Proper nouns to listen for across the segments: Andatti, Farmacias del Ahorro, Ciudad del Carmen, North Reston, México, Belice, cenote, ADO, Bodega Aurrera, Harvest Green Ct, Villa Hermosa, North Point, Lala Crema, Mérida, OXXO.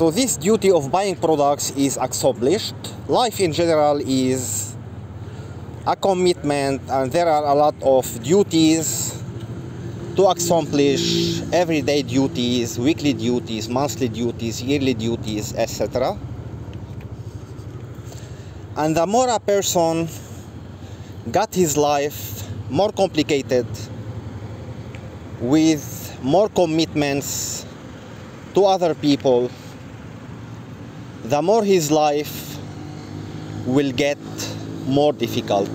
So this duty of buying products is accomplished. Life in general is a commitment, and there are a lot of duties to accomplish: everyday duties, weekly duties, monthly duties, yearly duties, etc. And the more a person got his life more complicated with more commitments to other people, the more his life will get more difficult.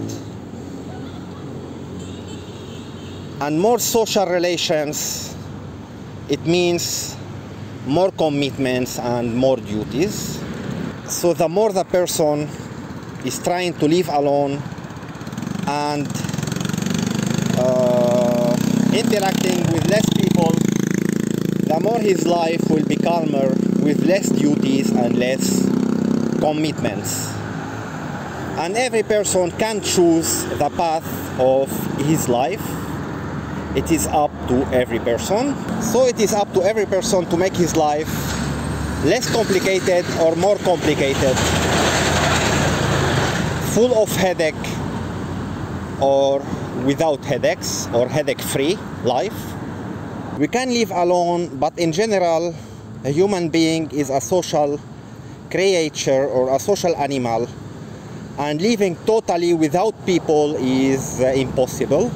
And more social relations, it means more commitments and more duties. So the more the person is trying to live alone and interacting with less people, the more his life will be calmer with less duties and less commitments. And every person can choose the path of his life. It is up to every person. So it is up to every person to make his life less complicated or more complicated, full of headache or without headaches, or headache-free life. We can live alone, but in general, a human being is a social creature or a social animal, and living totally without people is impossible,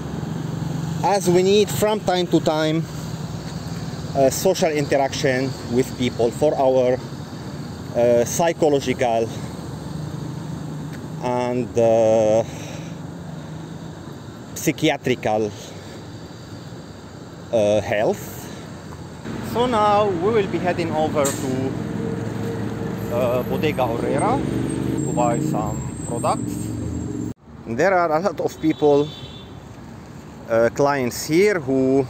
as we need from time to time social interaction with people for our psychological and psychiatrical health. So now we will be heading over to Bodega Aurrera to buy some products. There are a lot of people, clients here who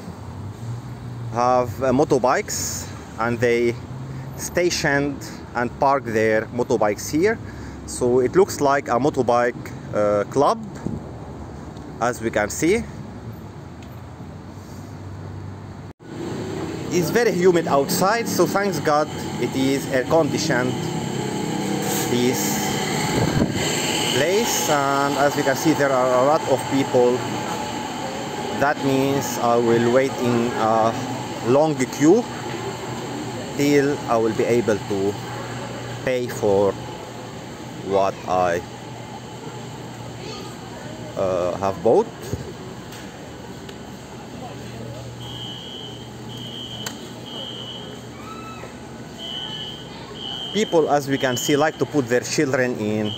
have motorbikes, and they stationed and park their motorbikes here. So it looks like a motorbike club, as we can see. It's very humid outside, so thanks God it is air conditioned, this place. And as you can see, there are a lot of people. That means I will wait in a long queue till I will be able to pay for what I have bought. People, as we can see, like to put their children in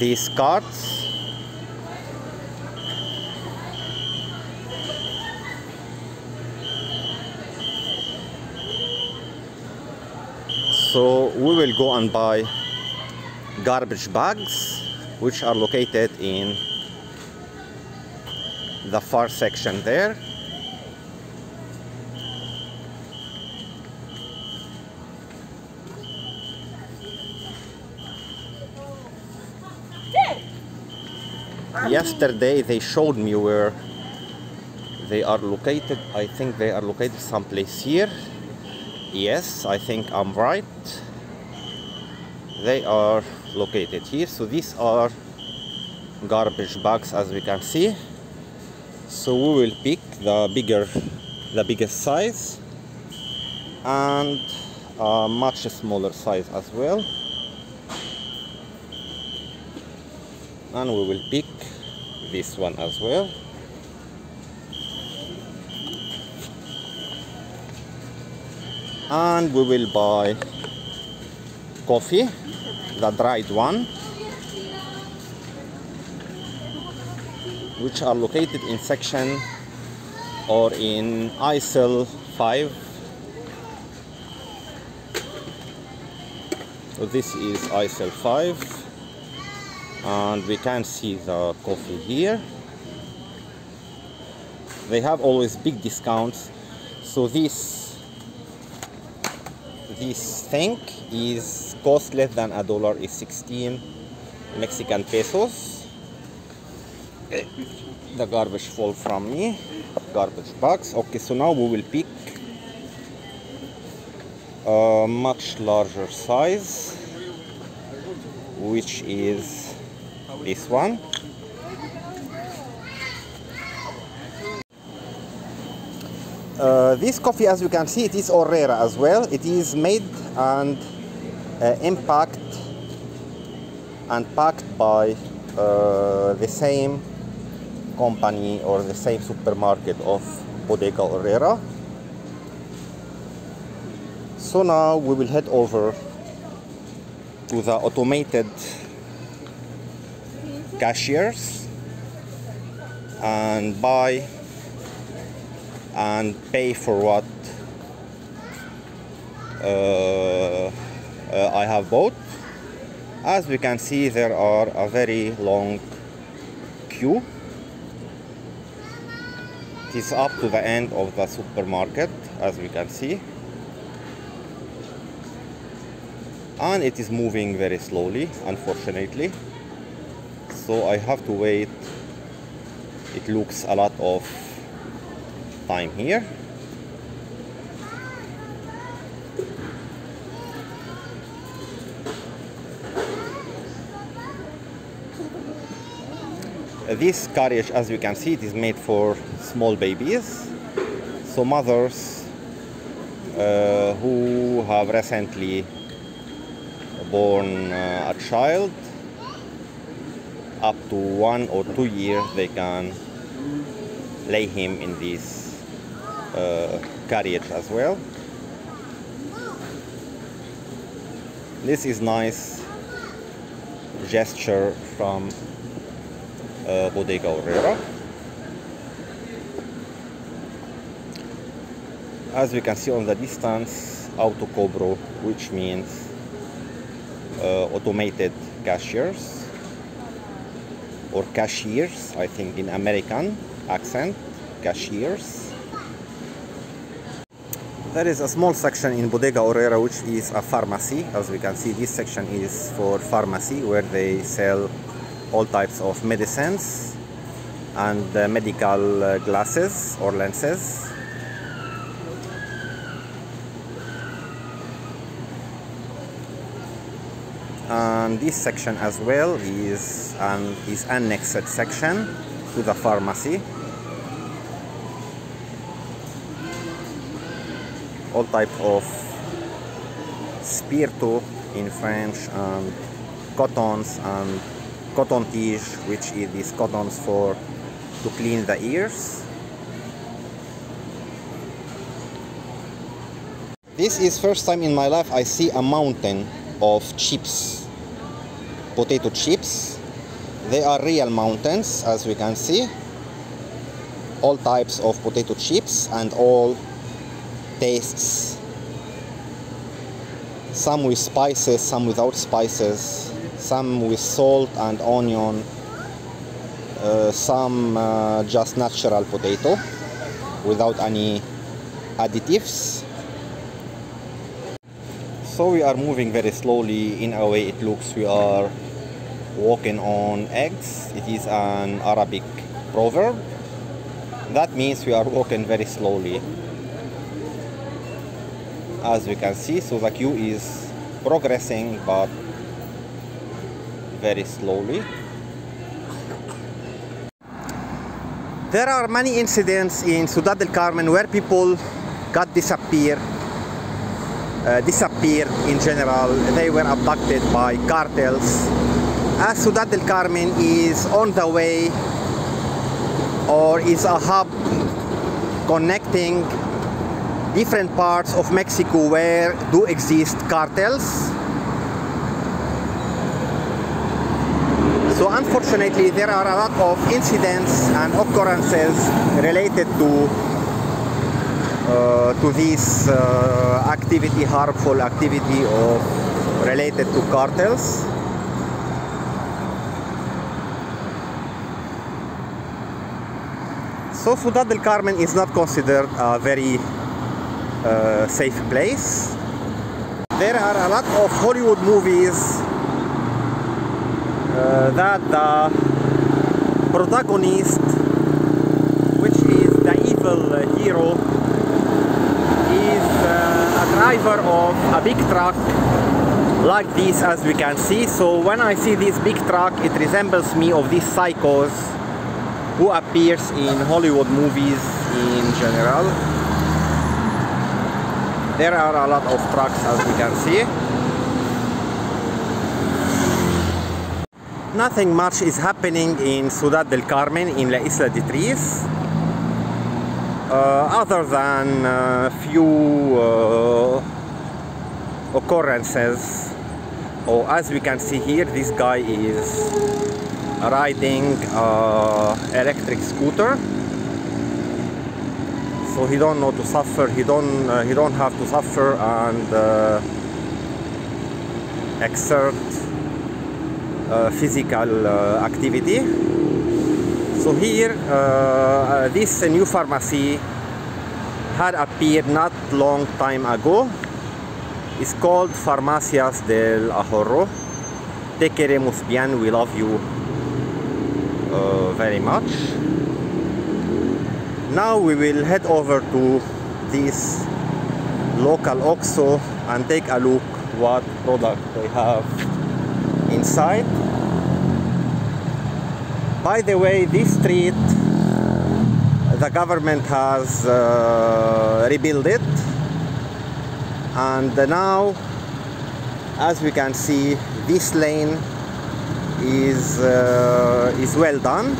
these carts. So we will go and buy garbage bags, which are located in the far section there. Yesterday they showed me where they are located. I think they are located someplace here. Yes, I think I'm right. They are located here. So these are garbage bags, as we can see. So we will pick the biggest size and a much smaller size as well. And we will pick this one as well. And we will buy coffee, the dried one, which are located in section or in aisle 5. So this is aisle 5, and we can see the coffee here. They have always big discounts. So this thing is cost less than $1, is 16 Mexican pesos. The garbage fall from me, garbage bags. Okay, so now we will pick a much larger size, which is this one. This coffee, as you can see, it is Aurrera as well. It is made and impacted and packed by the same company or the same supermarket of Bodega Aurrera. So now we will head over to the automated cashiers and buy and pay for what I have bought. As we can see, there are a very long queue. It is up to the end of the supermarket, as we can see, and it is moving very slowly, unfortunately, so I have to wait. It looks a lot of time here. This carriage, as you can see, it is made for small babies, so mothers who have recently born a child, up to 1 or 2 years, they can lay him in this carriage as well. This is nice gesture from Bodega Aurrera. As we can see on the distance, Auto Cobro, which means automated cashiers or cashiers, I think in American accent, cashiers. There is a small section in Bodega Aurrera which is a pharmacy. As we can see, this section is for pharmacy, where they sell all types of medicines and medical glasses or lenses. And this section as well is annexed section to the pharmacy. All types of spirito in French and cottons and cotton tige, which is these cottons for to clean the ears. This is first time in my life I see a mountain of chips, potato chips. They are real mountains, as we can see. All types of potato chips and all tastes. Some with spices, some without spices. Some with salt and onion, some just natural potato without any additives. So we are moving very slowly. In a way, it looks we are walking on eggs. It is an Arabic proverb. That means we are walking very slowly. As we can see, so the queue is progressing, but very slowly. There are many incidents in Ciudad del Carmen where people got disappeared in general. They were abducted by cartels. As Ciudad del Carmen is on the way or is a hub connecting different parts of Mexico where do exist cartels. So unfortunately, there are a lot of incidents and occurrences related to this activity, harmful activity, or related to cartels. So Ciudad del Carmen is not considered a very safe place. There are a lot of Hollywood movies that the protagonist, which is the evil hero, is at driver of a big truck like this, as we can see. So when I see this big truck, it resembles me of these psychos who appears in Hollywood movies in general. There are a lot of trucks, as we can see. Nothing much is happening in Ciudad del Carmen, in La Isla de Tris, other than a few occurrences. Oh, as we can see here, this guy is riding electric scooter, so he don't know to suffer. He don't have to suffer and exert physical activity. So here, this new pharmacy had appeared not long time ago. It's called Farmacias del Ahorro. Te queremos bien, we love you very much. Now we will head over to this local OXXO and take a look what product they have inside. By the way, this street, the government has rebuilt it, and now, as we can see, this lane is well done.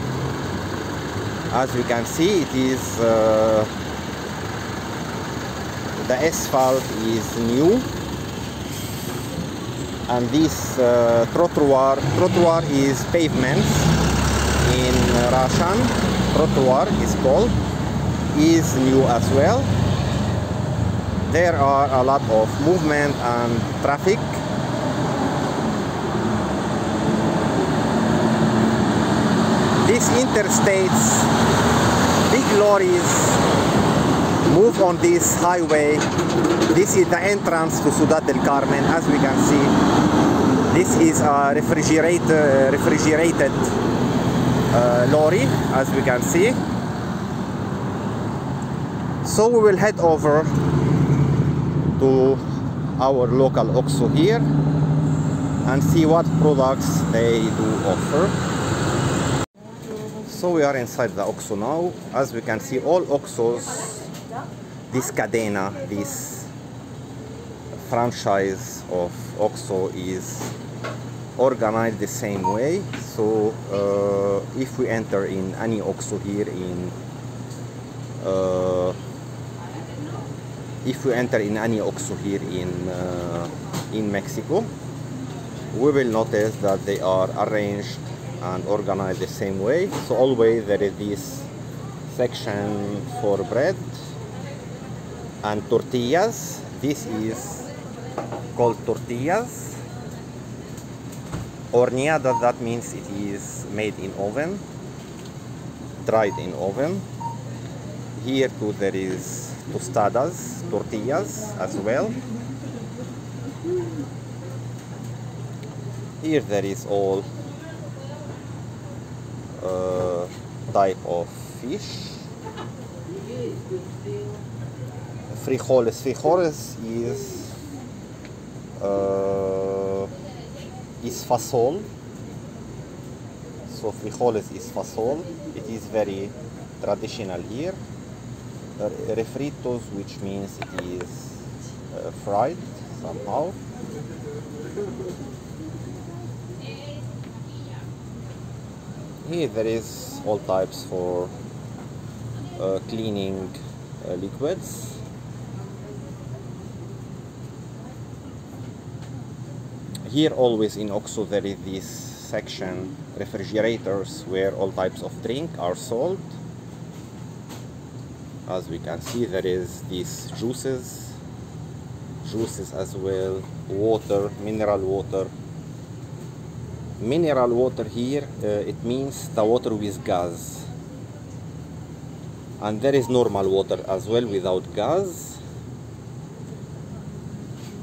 As we can see, it is the asphalt is new, and this trottoir is pavements. In Russian, trottoir is called, is new as well. There are a lot of movement and traffic. These interstates, big lorries move on this highway. This is the entrance to Ciudad del Carmen, as we can see. This is a refrigerated lorry, as we can see. So we will head over to our local OXXO here and see what products they do offer. So we are inside the OXXO now. As we can see, all OXXOs, this cadena, this franchise of OXXO, is organized the same way. So if we enter in any OXXO here in in Mexico, we will notice that they are arranged and organized the same way. So always there is this section for bread and tortillas. This is called tortillas. Horneada, that means it is made in oven, dried in oven. Here too there is tostadas, tortillas as well. Here there is all type of fish. Frijoles, frijoles is fasol. So frijoles is fasol. It is very traditional here. Refritos, which means it is fried somehow. Here there is all types for cleaning liquids. Here always in OXXO there is this section, refrigerators, where all types of drink are sold. As we can see, there is these juices as well, water, mineral water. Mineral water here, it means the water with gas. And there is normal water as well without gas.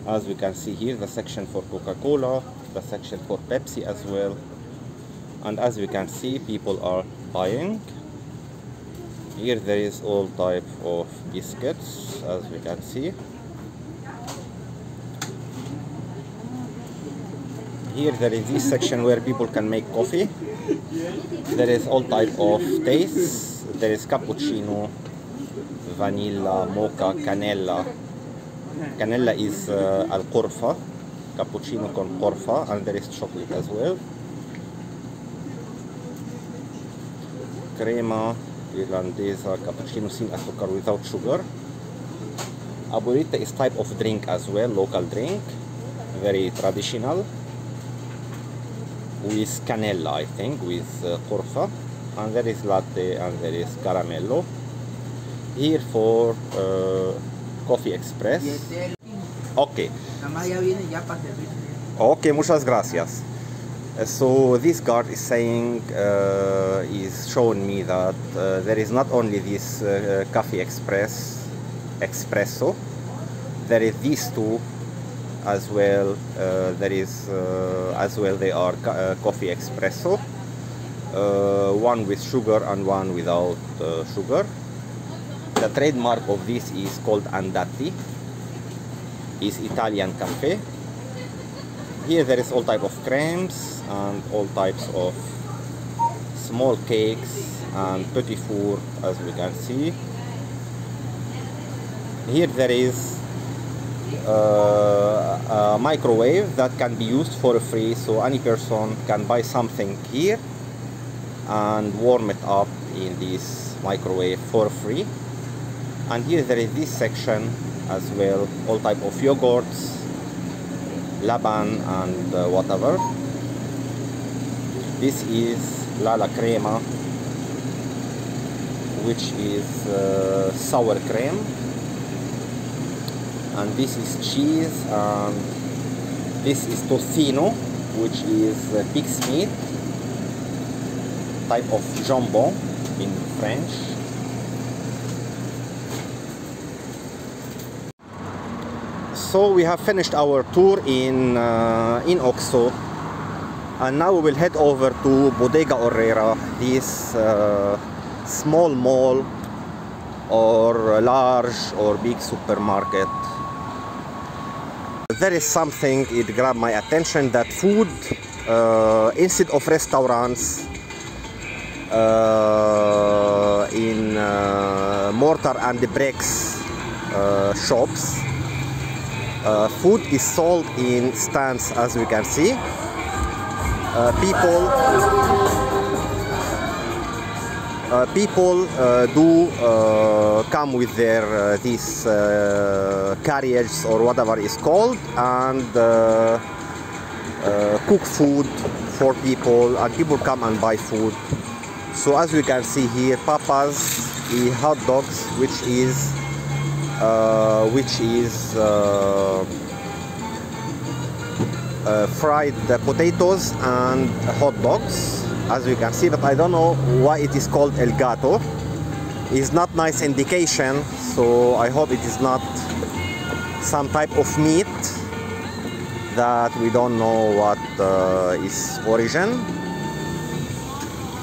As we can see here, the section for Coca-Cola, the section for Pepsi as well. And as we can see, people are buying. Here there is all type of biscuits, as we can see. Here there is this section where people can make coffee. There is all type of tastes. There is cappuccino, vanilla, mocha, canela. Canela is al corfa, cappuccino con corfa, and there is chocolate as well. Crema, irlandesa, cappuccino sin azúcar without sugar. Abuelita is type of drink as well, local drink, very traditional, with canela, I think, with corfa. And there is latte and there is caramello. Here for Coffee Express. Okay. Okay, muchas gracias. So this card is saying, is showing me that there is not only this Coffee Express, Espresso, there is these two as well. There is as well, they are Coffee Espresso, one with sugar and one without sugar. The trademark of this is called Andatti, is Italian cafe. Here there is all type of creams and all types of small cakes and petit four, as we can see. Here there is a microwave that can be used for free, so any person can buy something here and warm it up in this microwave for free. And here there is this section as well, all type of yogurts, laban and whatever. This is Lala Crema, which is sour cream, and this is cheese, and this is tocino, which is pig's meat, type of jambon in French. So we have finished our tour in OXXO, and now we will head over to Bodega Aurrera, this small mall or large or big supermarket. There is something, it grabbed my attention, that food, instead of restaurants in mortar and bricks shops, food is sold in stands, as we can see. People do come with their these carriages or whatever is called, and cook food for people, and people come and buy food. So as we can see here, papas, the hot dogs, which is fried potatoes and hot dogs, as you can see. But I don't know why it is called El Gato. It's not nice indication, so I hope it is not some type of meat that we don't know what is origin.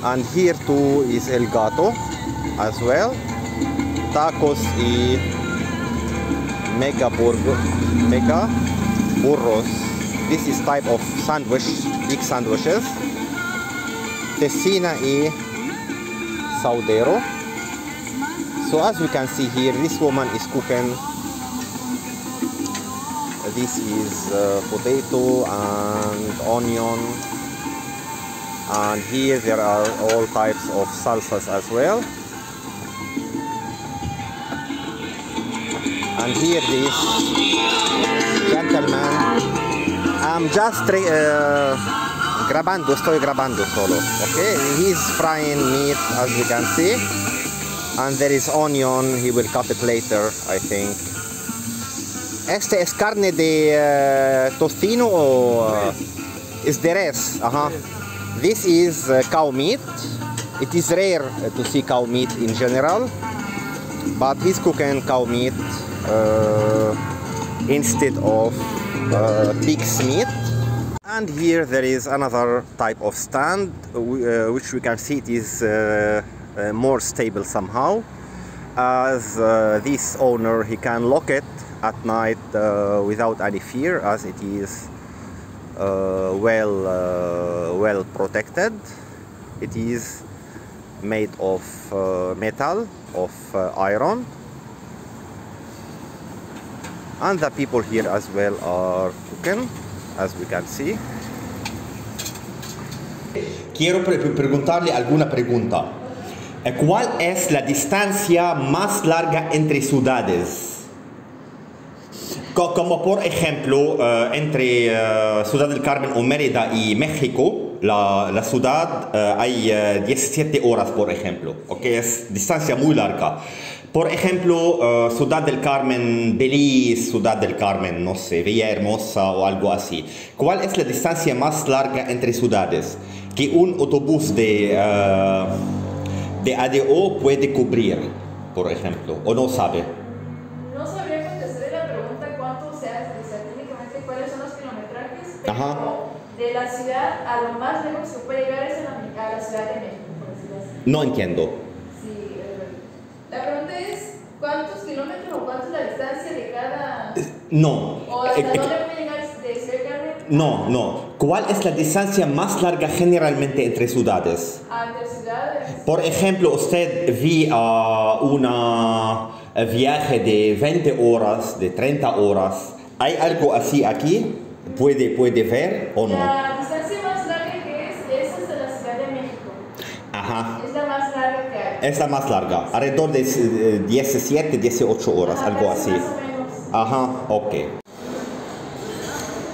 And here too is El Gato as well. Tacos y mega burros. This is type of sandwich, big sandwiches. Tecina y saudero. So as we can see here, this woman is cooking. This is potato and onion, and here there are all types of salsas as well. And here this gentleman, I'm just estoy grabando solo, okay? He's frying meat, as you can see, and there is onion, he will cut it later, I think. Este es carne de tocino, or is the res? This is cow meat. It is rare to see cow meat in general, but he's cooking cow meat instead of pig's meat. And here there is another type of stand, which we can see it is more stable somehow, as this owner, he can lock it at night without any fear, as it is well protected. It is made of metal, of iron, and the people here as well are cooking, as we can see. Quiero preguntarle alguna pregunta. ¿Cuál es la distancia más larga entre ciudades? Como por ejemplo, entre Ciudad del Carmen o Mérida y México, la ciudad hay 17 horas, por ejemplo, okay, es distancia muy larga. Por ejemplo, Ciudad del Carmen, Belice, Ciudad del Carmen, no sé, Villa Hermosa o algo así. ¿Cuál es la distancia más larga entre ciudades que un autobús de ADO puede cubrir, por ejemplo, o no sabe? De la ciudad a lo más lejos que puede llegar es a la Ciudad de México, por decirlo así. No entiendo. Sí, la pregunta es, ¿cuántos kilómetros o cuánto es la distancia de cada...? No. ¿O hasta dónde puede llegar de Ciudad del Carmen? No, no. ¿Cuál es la distancia más larga generalmente entre ciudades? ¿Entre ciudades? Por ejemplo, usted vi un viaje de 20 horas, de 30 horas. ¿Hay algo así aquí? ¿Puede ver o no? La distancia más larga que es hasta la Ciudad de México. Ajá. Es la más larga que hay. Es la más larga, alrededor de 17, 18 horas, algo así. Más o menos. Ajá, okay.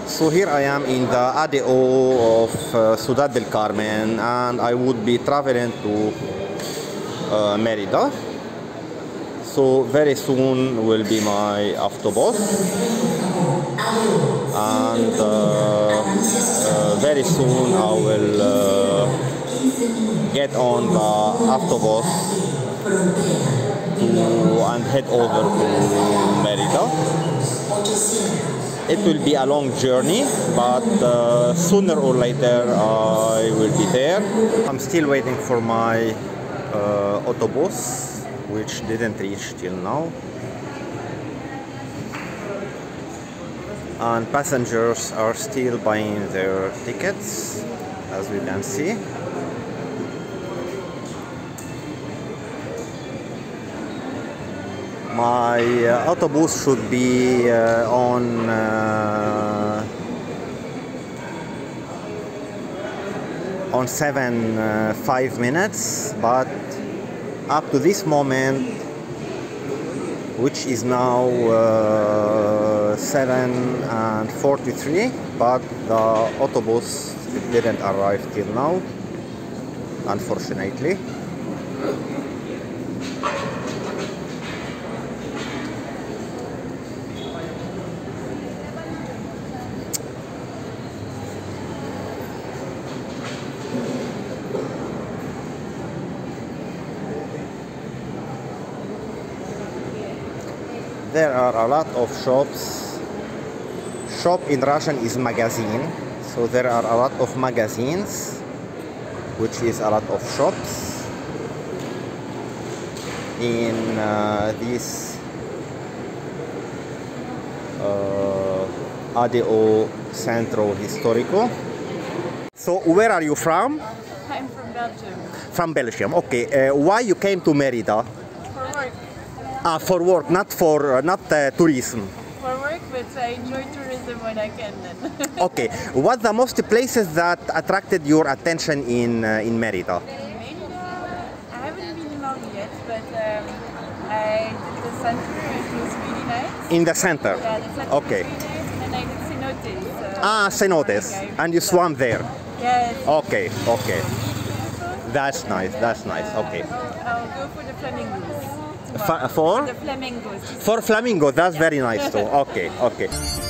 So here I am in the ADO of Ciudad del Carmen, and I would be traveling to Mérida. So very soon will be my autobus, and very soon I will get on the autobus and head over to Mérida. It will be a long journey, but sooner or later I will be there. I'm still waiting for my autobus, which didn't reach till now, and passengers are still buying their tickets, as we can see. My autobus should be on five minutes, but up to this moment, which is now 7:43, but the autobus didn't arrive till now, unfortunately. There are a lot of shops. Shop in Russian is magazine, so there are a lot of magazines, which is a lot of shops in this ADO Centro Histórico. So where are you from? I'm from Belgium. From Belgium, okay. Why you came to Mérida? Ah, for work, not for tourism. For work, but I enjoy tourism when I can. Then. Okay, what the most places that attracted your attention in Mérida? In Mérida, I haven't been long yet, but I did the center. It was really nice. In the center. Yeah, the center. Okay. Was really nice, and I did cenotes. Cenotes, and you swam there. Yes. Okay, okay. That's nice. That's nice. Okay. I'll go for the flamingos. For the flamingos. For flamingos, that's very nice too. Okay, okay.